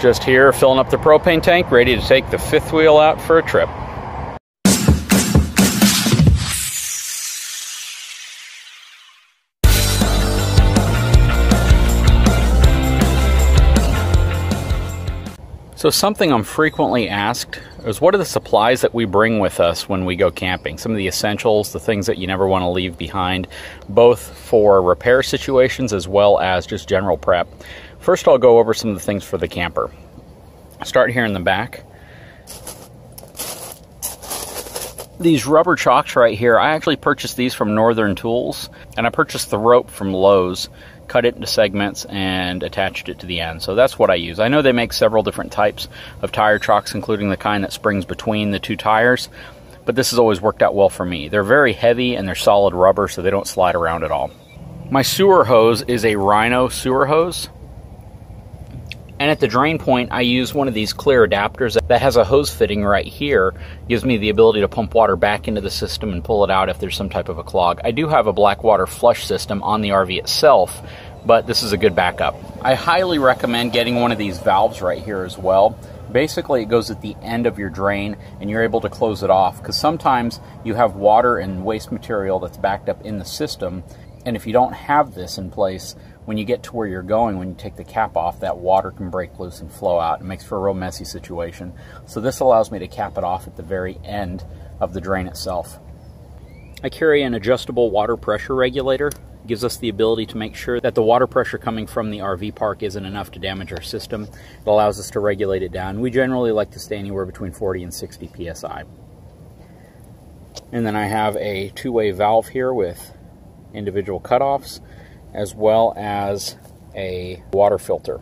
Just here, filling up the propane tank, ready to take the fifth wheel out for a trip. So something I'm frequently asked is, what are the supplies that we bring with us when we go camping? Some of the essentials, the things that you never want to leave behind, both for repair situations as well as just general prep. First, I'll go over some of the things for the camper. Start here in the back. These rubber chocks right here, I actually purchased these from Northern Tools, and I purchased the rope from Lowe's. Cut it into segments and attached it to the end. So that's what I use. I know they make several different types of tire chocks, including the kind that springs between the two tires, but this has always worked out well for me. They're very heavy and they're solid rubber, so they don't slide around at all. My sewer hose is a Rhino sewer hose. And at the drain point, I use one of these clear adapters that has a hose fitting right here. Gives me the ability to pump water back into the system and pull it out if there's some type of a clog. I do have a black water flush system on the RV itself, but this is a good backup. I highly recommend getting one of these valves right here as well. Basically, it goes at the end of your drain and you're able to close it off, because sometimes you have water and waste material that's backed up in the system. And if you don't have this in place, when you get to where you're going, when you take the cap off, that water can break loose and flow out. It makes for a real messy situation. So this allows me to cap it off at the very end of the drain itself. I carry an adjustable water pressure regulator. It gives us the ability to make sure that the water pressure coming from the RV park isn't enough to damage our system. It allows us to regulate it down. We generally like to stay anywhere between 40 and 60 PSI. And then I have a two-way valve here with individual cutoffs, as well as a water filter.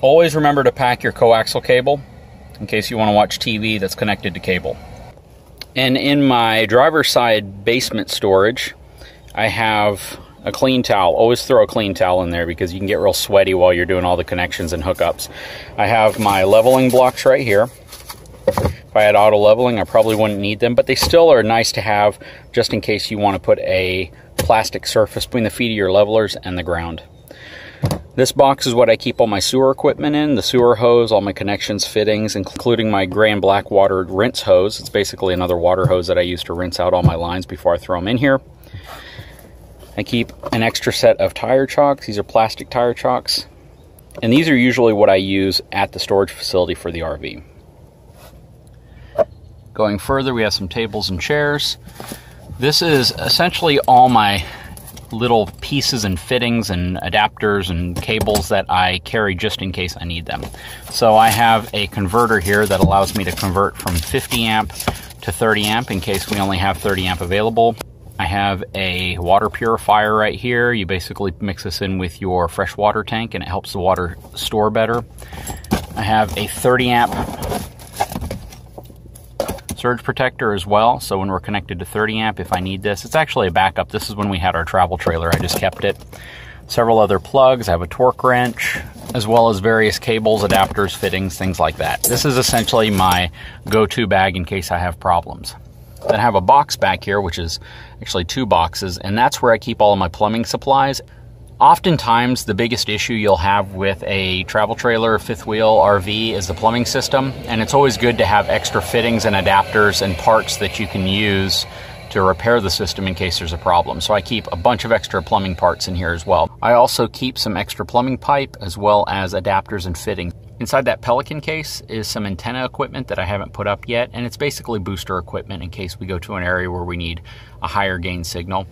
Always remember to pack your coaxial cable in case you want to watch TV that's connected to cable. And in my driver's side basement storage, I have a clean towel. Always throw a clean towel in there because you can get real sweaty while you're doing all the connections and hookups. I have my leveling blocks right here. If I had auto leveling, I probably wouldn't need them, but they still are nice to have just in case you want to put a plastic surface between the feet of your levelers and the ground. This box is what I keep all my sewer equipment in, the sewer hose, all my connections, fittings, including my gray and black water rinse hose. It's basically another water hose that I use to rinse out all my lines before I throw them in here. I keep an extra set of tire chocks. These are plastic tire chocks. And these are usually what I use at the storage facility for the RV. Going further, we have some tables and chairs. This is essentially all my little pieces and fittings and adapters and cables that I carry just in case I need them. So I have a converter here that allows me to convert from 50 amp to 30 amp in case we only have 30 amp available. I have a water purifier right here. You basically mix this in with your fresh water tank and it helps the water store better. I have a 30 amp surge protector as well, so when we're connected to 30 amp, if I need this, it's actually a backup. This is when we had our travel trailer, I just kept it. Several other plugs, I have a torque wrench, as well as various cables, adapters, fittings, things like that. This is essentially my go-to bag in case I have problems. Then I have a box back here, which is actually two boxes, and that's where I keep all of my plumbing supplies. Oftentimes, the biggest issue you'll have with a travel trailer, fifth wheel RV is the plumbing system, and it's always good to have extra fittings and adapters and parts that you can use to repair the system in case there's a problem. So I keep a bunch of extra plumbing parts in here as well. I also keep some extra plumbing pipe as well as adapters and fittings. Inside that Pelican case is some antenna equipment that I haven't put up yet, and it's basically booster equipment in case we go to an area where we need a higher gain signal.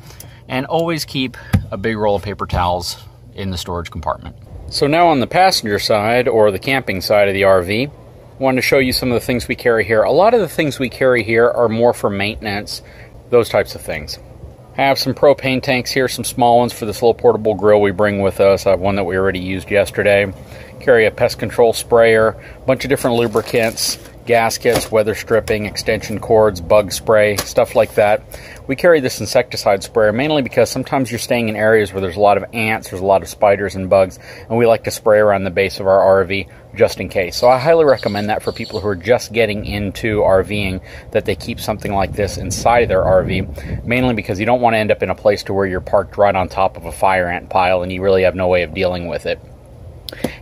And always keep a big roll of paper towels in the storage compartment. So now on the passenger side, or the camping side of the RV, I wanted to show you some of the things we carry here. A lot of the things we carry here are more for maintenance, those types of things. I have some propane tanks here, some small ones for this little portable grill we bring with us. I have one that we already used yesterday. Carry a pest control sprayer, a bunch of different lubricants, gaskets, weather stripping, extension cords, bug spray, stuff like that. We carry this insecticide sprayer mainly because sometimes you're staying in areas where there's a lot of ants, there's a lot of spiders and bugs, and we like to spray around the base of our RV just in case. So I highly recommend that for people who are just getting into RVing, that they keep something like this inside of their RV, mainly because you don't want to end up in a place to where you're parked right on top of a fire ant pile and you really have no way of dealing with it.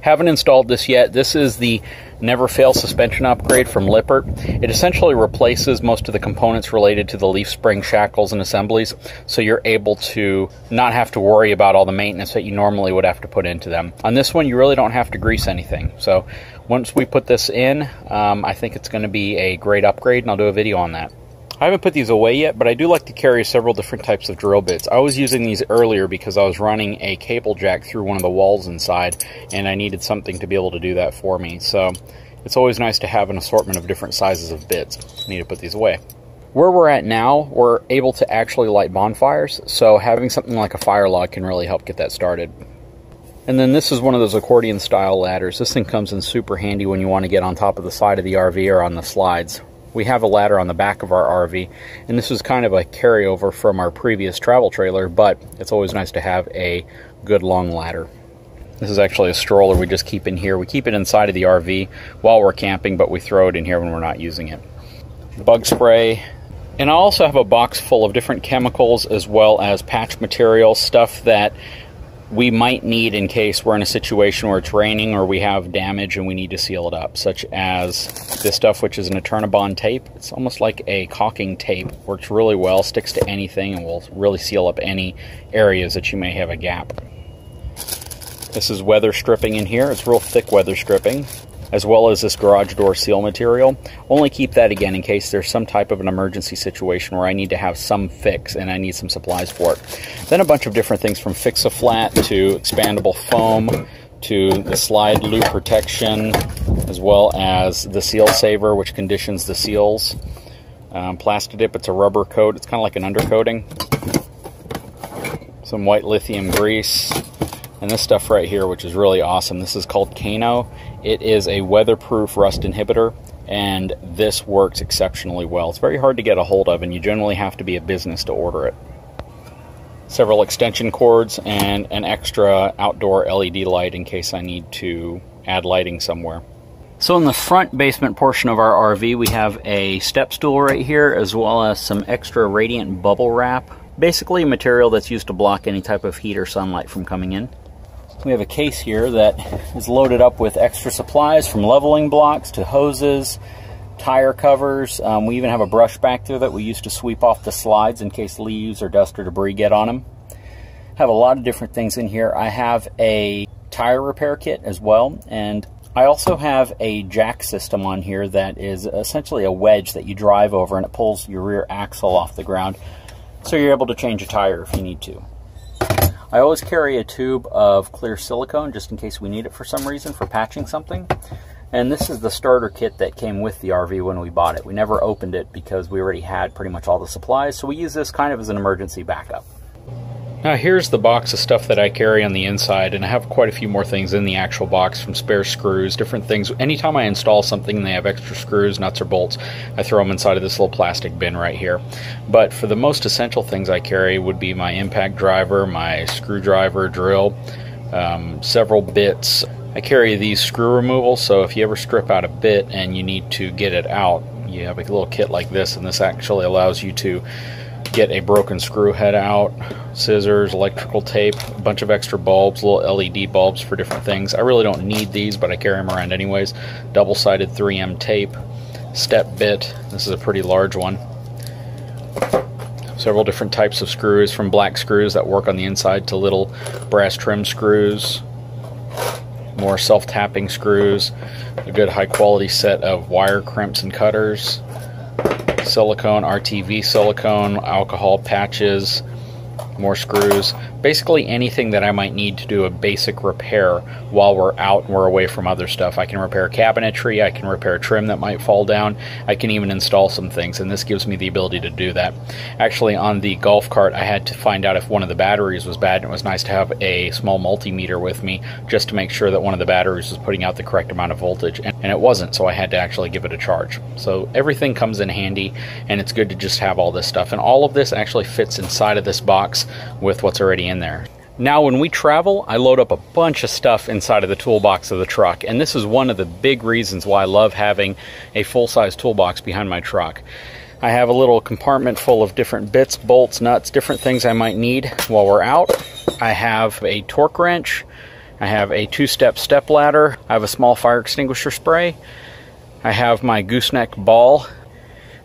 Haven't installed this yet. This is the never fail suspension upgrade from Lippert. It essentially replaces most of the components related to the leaf spring shackles and assemblies, so you're able to not have to worry about all the maintenance that you normally would have to put into them. On this one, you really don't have to grease anything. So once we put this in, I think it's going to be a great upgrade, and I'll do a video on that. I haven't put these away yet, but I do like to carry several different types of drill bits. I was using these earlier because I was running a cable jack through one of the walls inside, and I needed something to be able to do that for me. So it's always nice to have an assortment of different sizes of bits. I need to put these away. Where we're at now, we're able to actually light bonfires, so having something like a fire log can really help get that started. And then this is one of those accordion style ladders. This thing comes in super handy when you want to get on top of the side of the RV or on the slides. We have a ladder on the back of our RV, and this is kind of a carryover from our previous travel trailer, but it's always nice to have a good long ladder. This is actually a stroller we just keep in here. We keep it inside of the RV while we're camping, but we throw it in here when we're not using it. Bug spray. And I also have a box full of different chemicals as well as patch material, stuff that we might need in case we're in a situation where it's raining or we have damage and we need to seal it up, such as this stuff, which is an Eternabond tape. It's almost like a caulking tape. Works really well, sticks to anything, and will really seal up any areas that you may have a gap. This is weather stripping in here. It's real thick weather stripping, as well as this garage door seal material. Only keep that again in case there's some type of an emergency situation where I need to have some fix and I need some supplies for it. Then a bunch of different things from Fix-A-Flat to expandable foam to the slide loop protection, as well as the seal saver, which conditions the seals. Plasti-dip, it's a rubber coat. It's kind of like an undercoating. Some white lithium grease. And this stuff right here, which is really awesome, this is called Kano. It is a weatherproof rust inhibitor, and this works exceptionally well. It's very hard to get a hold of, and you generally have to be a business to order it. Several extension cords and an extra outdoor LED light in case I need to add lighting somewhere. So in the front basement portion of our RV, we have a step stool right here, as well as some extra radiant bubble wrap. Basically a material that's used to block any type of heat or sunlight from coming in. We have a case here that is loaded up with extra supplies, from leveling blocks to hoses, tire covers. We even have a brush back there that we use to sweep off the slides in case leaves or dust or debris get on them. Have a lot of different things in here. I have a tire repair kit as well, and I also have a jack system on here that is essentially a wedge that you drive over, and it pulls your rear axle off the ground, so you're able to change a tire if you need to. I always carry a tube of clear silicone just in case we need it for some reason for patching something. And this is the starter kit that came with the RV when we bought it. We never opened it because we already had pretty much all the supplies, so we use this kind of as an emergency backup. Now here's the box of stuff that I carry on the inside, and I have quite a few more things in the actual box, from spare screws, different things. Anytime I install something and they have extra screws, nuts, or bolts, I throw them inside of this little plastic bin right here. But for the most essential things I carry would be my impact driver, my screwdriver, drill, several bits. I carry these screw removals, so if you ever strip out a bit and you need to get it out, you have a little kit like this, and this actually allows you to get a broken screw head out, scissors, electrical tape, a bunch of extra bulbs, little LED bulbs for different things. I really don't need these, but I carry them around anyways. Double-sided 3M tape, step bit. This is a pretty large one. Several different types of screws, from black screws that work on the inside to little brass trim screws. More self-tapping screws. A good high-quality set of wire crimps and cutters. Silicone, RTV silicone, alcohol patches, more screws, basically anything that I might need to do a basic repair while we're out and we're away from other stuff. I can repair cabinetry, I can repair trim that might fall down, I can even install some things, and this gives me the ability to do that. Actually, on the golf cart, I had to find out if one of the batteries was bad, and it was nice to have a small multimeter with me just to make sure that one of the batteries was putting out the correct amount of voltage, and it wasn't, so I had to actually give it a charge. So everything comes in handy, and it's good to just have all this stuff, and all of this actually fits inside of this box with what's already in there. Now when we travel, I load up a bunch of stuff inside of the toolbox of the truck, and this is one of the big reasons why I love having a full-size toolbox behind my truck. I have a little compartment full of different bits, bolts, nuts, different things I might need while we're out. I have a torque wrench, I have a two-step step ladder. I have a small fire extinguisher spray. I have my gooseneck ball.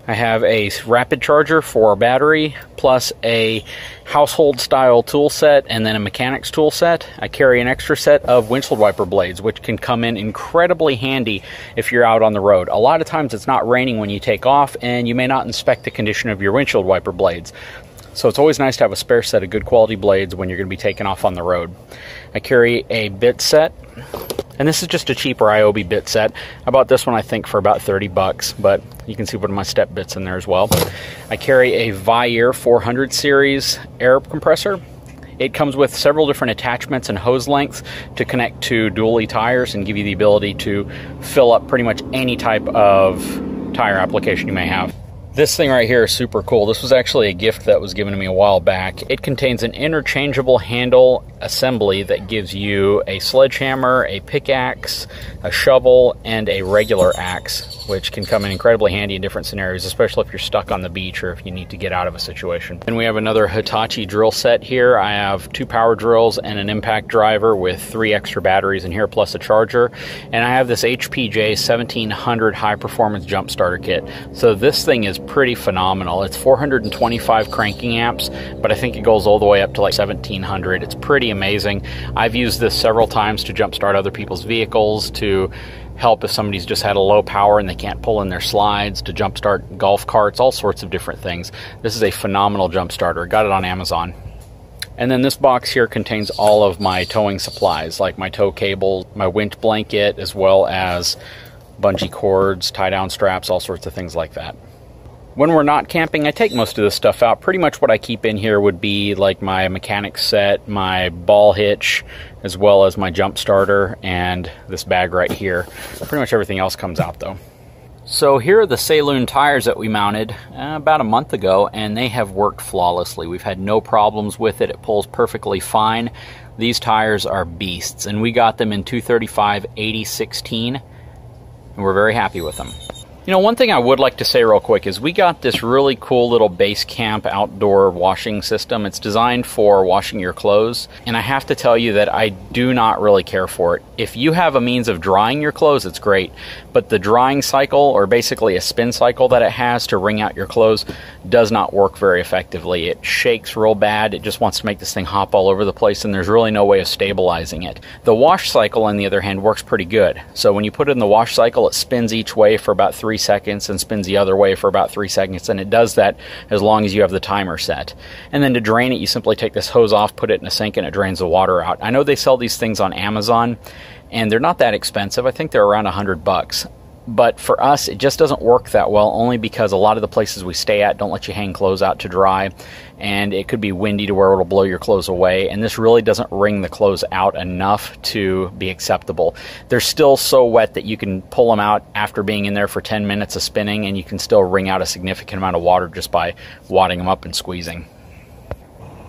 I have a rapid charger for battery, plus a household style tool set and then a mechanics tool set. I carry an extra set of windshield wiper blades, which can come in incredibly handy if you're out on the road. A lot of times it's not raining when you take off and you may not inspect the condition of your windshield wiper blades. So it's always nice to have a spare set of good quality blades when you're going to be taking off on the road. I carry a bit set. And this is just a cheaper IOB bit set. I bought this one, I think, for about 30 bucks, but you can see one of my step bits in there as well. I carry a Viere 400 series air compressor. It comes with several different attachments and hose lengths to connect to dually tires and give you the ability to fill up pretty much any type of tire application you may have. This thing right here is super cool. This was actually a gift that was given to me a while back. It contains an interchangeable handle assembly that gives you a sledgehammer, a pickaxe, a shovel, and a regular axe, which can come in incredibly handy in different scenarios, especially if you're stuck on the beach or if you need to get out of a situation. And we have another Hitachi drill set here. I have two power drills and an impact driver with three extra batteries in here, plus a charger. And I have this HPJ 1700 high performance jump starter kit. So this thing is pretty phenomenal. It's 425 cranking amps, but I think it goes all the way up to like 1700. It's pretty amazing. I've used this several times to jumpstart other people's vehicles, to help if somebody's just had a low power and they can't pull in their slides, to jumpstart golf carts, all sorts of different things. This is a phenomenal jump starter. Got it on Amazon. And then this box here contains all of my towing supplies, like my tow cable, my winch blanket, as well as bungee cords, tie down straps, all sorts of things like that. When we're not camping, I take most of this stuff out. Pretty much what I keep in here would be like my mechanic set, my ball hitch, as well as my jump starter and this bag right here. Pretty much everything else comes out though. So here are the Sailun tires that we mounted about a month ago, and they have worked flawlessly. We've had no problems with it. It pulls perfectly fine. These tires are beasts, and we got them in 235/80/16, and we're very happy with them. You know, one thing I would like to say real quick is we got this really cool little base camp outdoor washing system. It's designed for washing your clothes, and I have to tell you that I do not really care for it. If you have a means of drying your clothes, it's great, but the drying cycle, or basically a spin cycle that it has to wring out your clothes, does not work very effectively. It shakes real bad. It just wants to make this thing hop all over the place, and there's really no way of stabilizing it. The wash cycle, on the other hand, works pretty good. So when you put it in the wash cycle, it spins each way for about 3 seconds and spins the other way for about 3 seconds, and it does that as long as you have the timer set. And then to drain it, you simply take this hose off, put it in a sink, and it drains the water out. I know they sell these things on Amazon, and they're not that expensive. I think they're around $100. But for us, it just doesn't work that well, only because a lot of the places we stay at don't let you hang clothes out to dry, and it could be windy to where it'll blow your clothes away, and this really doesn't wring the clothes out enough to be acceptable. They're still so wet that you can pull them out after being in there for 10 minutes of spinning, and you can still wring out a significant amount of water just by wadding them up and squeezing.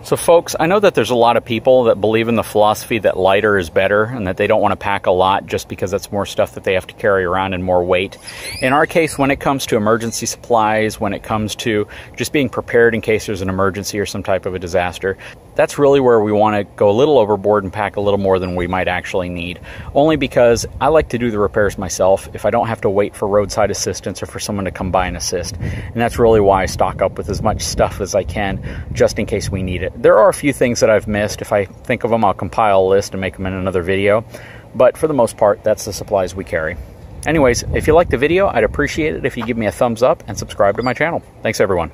So folks, I know that there's a lot of people that believe in the philosophy that lighter is better and that they don't want to pack a lot just because that's more stuff that they have to carry around and more weight. In our case, when it comes to emergency supplies, when it comes to just being prepared in case there's an emergency or some type of a disaster, that's really where we want to go a little overboard and pack a little more than we might actually need. Only because I like to do the repairs myself if I don't have to wait for roadside assistance or for someone to come by and assist. And that's really why I stock up with as much stuff as I can just in case we need it. There are a few things that I've missed. If I think of them, I'll compile a list and make them in another video. But for the most part, that's the supplies we carry. Anyways, if you liked the video, I'd appreciate it if you give me a thumbs up and subscribe to my channel. Thanks, everyone.